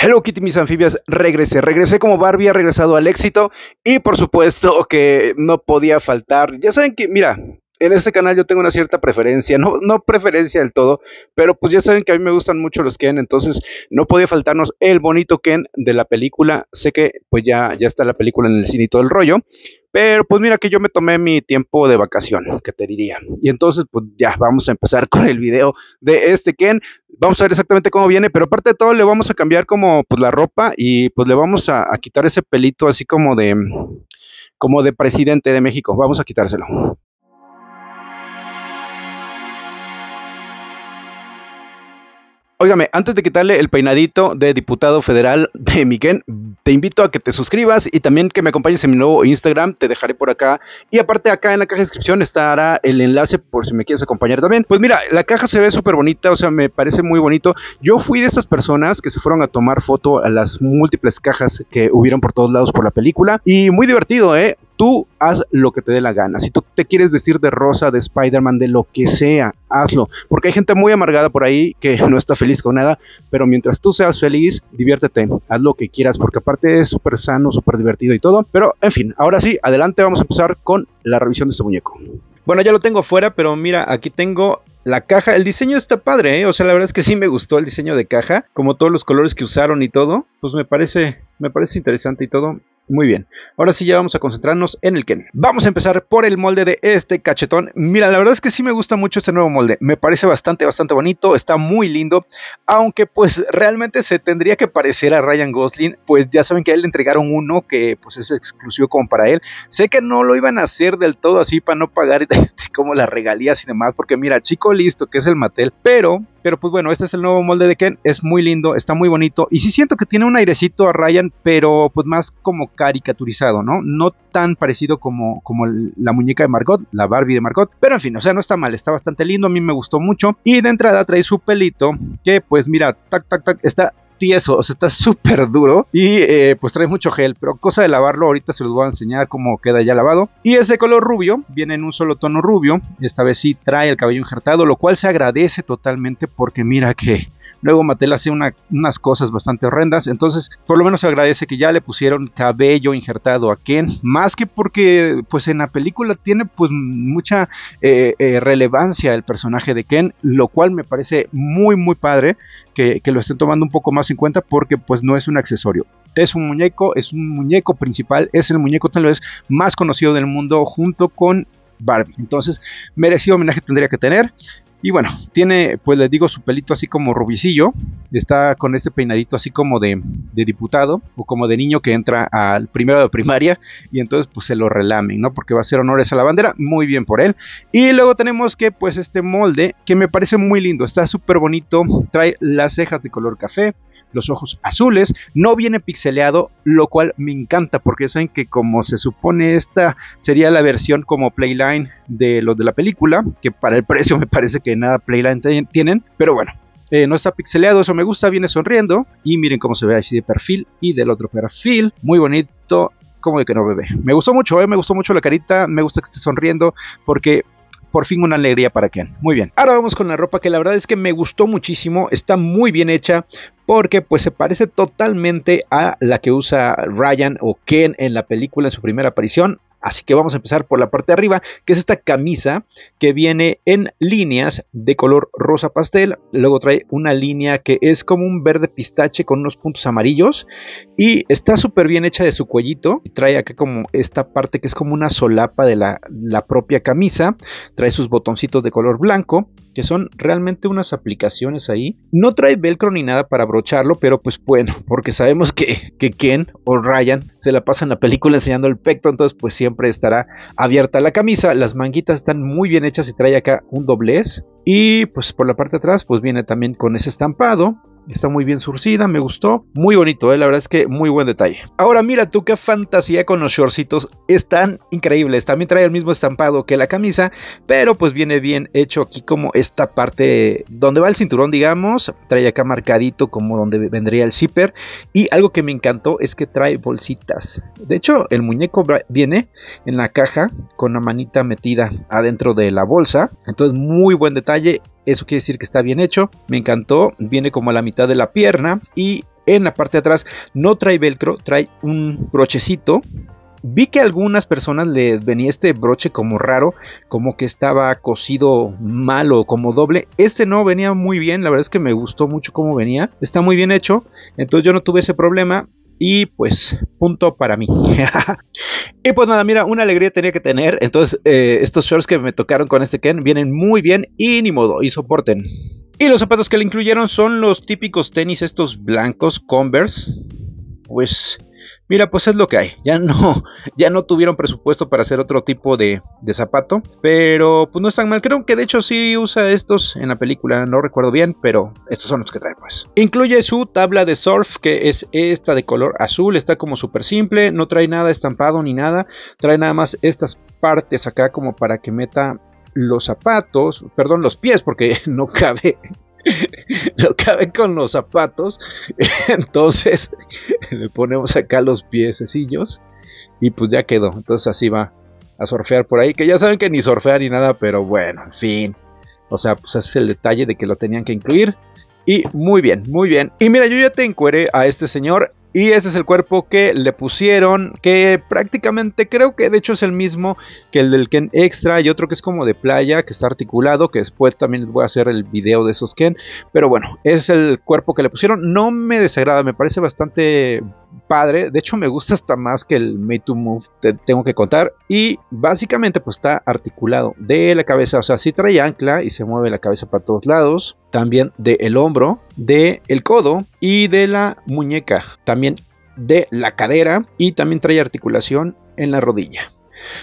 Hello Kitty, mis anfibias, regresé como Barbie, ha regresado al éxito y por supuesto que no podía faltar. Ya saben que, mira, en este canal yo tengo una cierta preferencia, no preferencia del todo, pero pues ya saben que a mí me gustan mucho los Ken, entonces no podía faltarnos el bonito Ken de la película. Sé que pues ya está la película en el cine y todo el rollo, pero pues mira que yo me tomé mi tiempo de vacación, que te diría. Y entonces pues ya vamos a empezar con el video de este Ken. Vamos a ver exactamente cómo viene, pero aparte de todo le vamos a cambiar como pues la ropa y pues le vamos a quitar ese pelito así como de presidente de México. Vamos a quitárselo. Óigame, antes de quitarle el peinadito de diputado federal de mi Ken, te invito a que te suscribas y también que me acompañes en mi nuevo Instagram, te dejaré por acá. Y aparte acá en la caja de descripción estará el enlace por si me quieres acompañar también. Pues mira, la caja se ve súper bonita, o sea, me parece muy bonito. Yo fui de esas personas que se fueron a tomar foto a las múltiples cajas que hubieron por todos lados por la película. Y muy divertido, ¿eh? Tú haz lo que te dé la gana. Si tú te quieres vestir de rosa, de Spider-Man, de lo que sea, hazlo. Porque hay gente muy amargada por ahí que no está feliz con nada. Pero mientras tú seas feliz, diviértete. Haz lo que quieras, porque aparte es súper sano, súper divertido y todo. Pero, en fin, ahora sí, adelante, vamos a empezar con la revisión de este muñeco. Bueno, ya lo tengo afuera, pero mira, aquí tengo la caja. El diseño está padre, ¿eh? O sea, la verdad es que sí me gustó el diseño de caja. Como todos los colores que usaron y todo. Pues me parece interesante y todo. Muy bien, ahora sí ya vamos a concentrarnos en el Ken. Vamos a empezar por el molde de este cachetón. Mira, la verdad es que sí me gusta mucho este nuevo molde. Me parece bastante bonito, está muy lindo. Aunque pues realmente se tendría que parecer a Ryan Gosling. Pues ya saben que a él le entregaron uno que pues es exclusivo como para él. Sé que no lo iban a hacer del todo así para no pagar como las regalías y demás. Porque mira, chico listo que es el Mattel, pero pues bueno, este es el nuevo molde de Ken, es muy lindo, está muy bonito. Y sí siento que tiene un airecito a Ryan, pero pues más como caricaturizado, ¿no? No tan parecido como la muñeca de Margot, la Barbie de Margot. Pero en fin, o sea, no está mal, está bastante lindo, a mí me gustó mucho. Y de entrada trae su pelito, que pues mira, tac, está tieso, o sea, está súper duro. Y pues trae mucho gel, pero cosa de lavarlo, ahorita se los voy a enseñar cómo queda ya lavado. Y ese color rubio, viene en un solo tono rubio. Esta vez sí trae el cabello injertado, lo cual se agradece totalmente porque mira que luego Mattel hace unas cosas bastante horrendas. Entonces por lo menos se agradece que ya le pusieron cabello injertado a Ken. Más que porque pues en la película tiene pues mucha relevancia el personaje de Ken. Lo cual me parece muy padre que lo estén tomando un poco más en cuenta. Porque pues no es un accesorio, es un muñeco principal. Es el muñeco tal vez más conocido del mundo junto con Barbie. Entonces merecido homenaje tendría que tener. Y bueno, tiene, pues les digo, su pelito así como rubicillo, está con este peinadito así como de diputado o como de niño que entra al primero de primaria y entonces pues se lo relamen, ¿no? Porque va a hacer honores a la bandera, muy bien por él. Y luego tenemos que pues este molde que me parece muy lindo, está súper bonito, trae las cejas de color café, los ojos azules, no viene pixeleado, lo cual me encanta porque saben que como se supone esta sería la versión como Playline de los de la película, que para el precio me parece que nada Playline tienen, pero bueno, no está pixeleado, eso me gusta, viene sonriendo y miren cómo se ve así de perfil y del otro perfil, muy bonito, como de que no bebé, me gustó mucho, me gustó mucho la carita, me gusta que esté sonriendo porque por fin una alegría para Ken. Muy bien. Ahora vamos con la ropa que la verdad es que me gustó muchísimo. Está muy bien hecha porque pues se parece totalmente a la que usa Ryan o Ken en la película en su primera aparición. Así que vamos a empezar por la parte de arriba, que es esta camisa que viene en líneas de color rosa pastel. Luego trae una línea que es como un verde pistache con unos puntos amarillos. Y está súper bien hecha de su cuellito. Trae acá como esta parte que es como una solapa de la propia camisa. Trae sus botoncitos de color blanco, que son realmente unas aplicaciones ahí. No trae velcro ni nada para abrocharlo, pero pues bueno, porque sabemos que Ken o Ryan se la pasan la película enseñando el pecto, entonces pues siempre estará abierta la camisa. Las manguitas están muy bien hechas y trae acá un doblez. Y pues por la parte de atrás pues viene también con ese estampado. Está muy bien surcida, me gustó. Muy bonito, la verdad es que muy buen detalle. Ahora mira tú qué fantasía con los shortcitos. Están increíbles. También trae el mismo estampado que la camisa, pero pues viene bien hecho aquí como esta parte donde va el cinturón, digamos. Trae acá marcadito como donde vendría el zipper. Y algo que me encantó es que trae bolsitas. De hecho, el muñeco viene en la caja con la manita metida adentro de la bolsa. Entonces, muy buen detalle. Eso quiere decir que está bien hecho, me encantó, viene como a la mitad de la pierna y en la parte de atrás. No trae velcro, trae un brochecito. Vi que a algunas personas les venía este broche como raro, como que estaba cosido mal o como doble. Este no, venía muy bien, la verdad es que me gustó mucho cómo venía. Está muy bien hecho, entonces yo no tuve ese problema y pues punto para mí. Y pues nada, mira, una alegría tenía que tener. Entonces estos shorts que me tocaron con este Ken vienen muy bien y ni modo, y soporten. Y los zapatos que le incluyeron son los típicos tenis estos blancos, Converse. Pues... mira, pues es lo que hay, ya no tuvieron presupuesto para hacer otro tipo de zapato, pero pues no es tan mal. Creo que de hecho sí usa estos en la película, no recuerdo bien, pero estos son los que trae pues. Incluye su tabla de surf, que es esta de color azul, está como súper simple, no trae nada estampado ni nada, trae nada más estas partes acá como para que meta los zapatos, perdón, los pies, porque no cabe... no cabe con los zapatos, entonces le ponemos acá los piececillos y pues ya quedó. Entonces así va a surfear por ahí, que ya saben que ni surfea ni nada, pero bueno, en fin, o sea, pues ese es el detalle de que lo tenían que incluir y muy bien, muy bien. Y mira, yo ya te encueré a este señor y ese es el cuerpo que le pusieron, que prácticamente creo que de hecho es el mismo que el del Ken Extra y otro que es como de playa, que está articulado, que después también les voy a hacer el video de esos Ken. Pero bueno, es el cuerpo que le pusieron, no me desagrada, me parece bastante padre, de hecho me gusta hasta más que el Made to Move, te tengo que contar. Y básicamente pues está articulado de la cabeza, o sea, sí trae ancla y se mueve la cabeza para todos lados, también del hombro, del codo y de la muñeca, también de la cadera, y también trae articulación en la rodilla.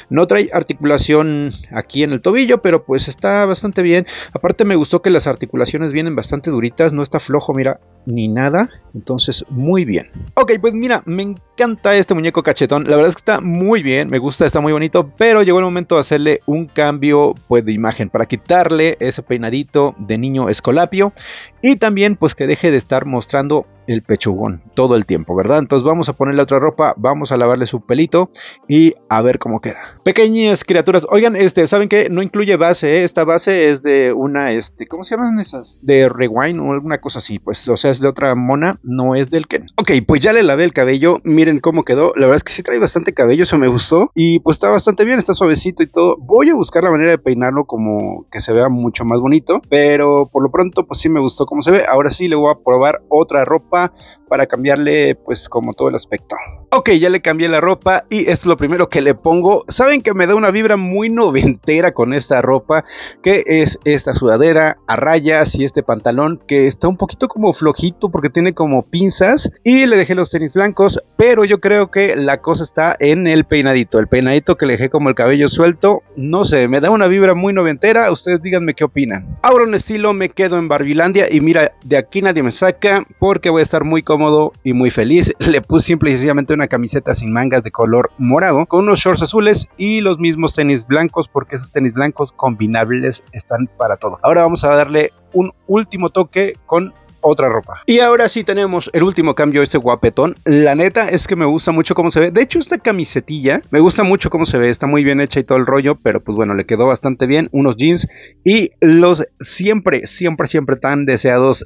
No trae articulación aquí en el tobillo, pero pues está bastante bien. Aparte me gustó que las articulaciones vienen bastante duritas, no está flojo, mira, ni nada, entonces muy bien. Ok, pues mira, me encanta este muñeco cachetón, la verdad es que está muy bien, me gusta, está muy bonito, pero llegó el momento de hacerle un cambio pues de imagen, para quitarle ese peinadito de niño escolapio y también pues que deje de estar mostrando el pechugón todo el tiempo, ¿verdad? Entonces vamos a ponerle otra ropa, vamos a lavarle su pelito y a ver cómo queda. Pequeñas criaturas, oigan, ¿saben qué? No incluye base, ¿eh? Esta base es de una, ¿cómo se llaman esas? De Rewind o alguna cosa así, pues, o sea, es de otra mona, no es del Ken. Ok, pues ya le lavé el cabello, miren cómo quedó, la verdad es que sí trae bastante cabello, eso me gustó, y pues está bastante bien, está suavecito y todo. Voy a buscar la manera de peinarlo como que se vea mucho más bonito, pero por lo pronto pues sí me gustó cómo se ve. Ahora sí le voy a probar otra ropa para cambiarle pues como todo el aspecto. Ok, ya le cambié la ropa y es lo primero que le pongo. Saben que me da una vibra muy noventera con esta ropa, que es esta sudadera a rayas y este pantalón que está un poquito como flojito porque tiene como pinzas, y le dejé los tenis blancos, pero yo creo que la cosa está en el peinadito. El peinadito que le dejé como el cabello suelto, no sé, me da una vibra muy noventera, ustedes díganme qué opinan. Ahora un estilo, me quedo en Barbilandia y mira, de aquí nadie me saca porque voy a estar muy cómodo y muy feliz. Le puse simple y sencillamente una camiseta sin mangas de color morado con unos shorts azules y los mismos tenis blancos, porque esos tenis blancos combinables están para todo. Ahora vamos a darle un último toque con otra ropa. Y ahora sí tenemos el último cambio, este guapetón. La neta es que me gusta mucho cómo se ve. De hecho, esta camisetilla me gusta mucho cómo se ve. Está muy bien hecha y todo el rollo, pero pues bueno, le quedó bastante bien. Unos jeans y los siempre, siempre, siempre tan deseados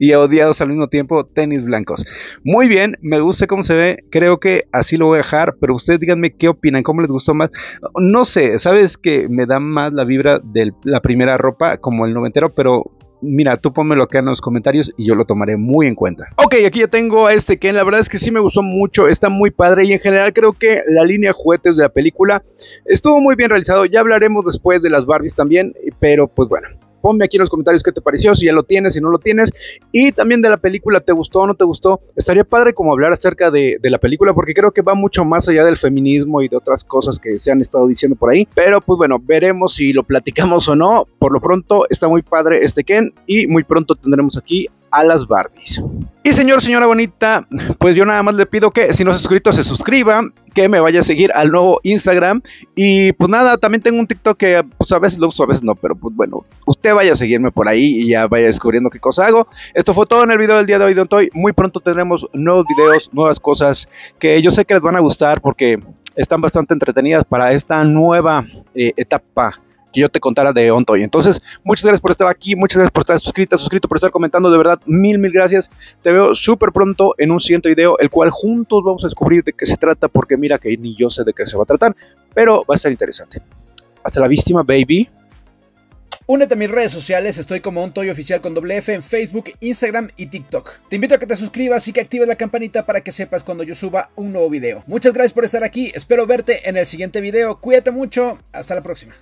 y odiados al mismo tiempo, tenis blancos. Muy bien, me gusta cómo se ve. Creo que así lo voy a dejar, pero ustedes díganme qué opinan, cómo les gustó más. No sé, sabes que me da más la vibra de la primera ropa, como el noventero, pero... mira, tú ponmelo acá en los comentarios y yo lo tomaré muy en cuenta. Ok, aquí ya tengo a este Ken, la verdad es que sí me gustó mucho, está muy padre, y en general creo que la línea juguetes de la película estuvo muy bien realizado. Ya hablaremos después de las Barbies también, pero pues bueno, ponme aquí en los comentarios qué te pareció, si ya lo tienes, si no lo tienes, y también de la película, ¿te gustó o no te gustó? Estaría padre como hablar acerca de la película, porque creo que va mucho más allá del feminismo y de otras cosas que se han estado diciendo por ahí, pero pues bueno, veremos si lo platicamos o no. Por lo pronto está muy padre este Ken y muy pronto tendremos aquí a las Barbies. Y señor, señora bonita, pues yo nada más le pido que si no se ha suscrito, se suscriba, que me vaya a seguir al nuevo Instagram, y pues nada, también tengo un TikTok que pues a veces lo uso, a veces no, pero pues bueno, usted vaya a seguirme por ahí y ya vaya descubriendo qué cosa hago. Esto fue todo en el video del día de hoy de Ontoy. Muy pronto tendremos nuevos videos, nuevas cosas que yo sé que les van a gustar porque están bastante entretenidas para esta nueva etapa que yo te contara de Ontoy. Entonces, muchas gracias por estar aquí, muchas gracias por estar suscrito, por estar comentando, de verdad, mil gracias. Te veo súper pronto en un siguiente video, el cual juntos vamos a descubrir de qué se trata, porque mira que ni yo sé de qué se va a tratar, pero va a estar interesante. Hasta la víctima, baby. Únete a mis redes sociales, estoy como Ontoy Oficial con doble F en Facebook, Instagram y TikTok. Te invito a que te suscribas y que actives la campanita para que sepas cuando yo suba un nuevo video. Muchas gracias por estar aquí, espero verte en el siguiente video, cuídate mucho, hasta la próxima.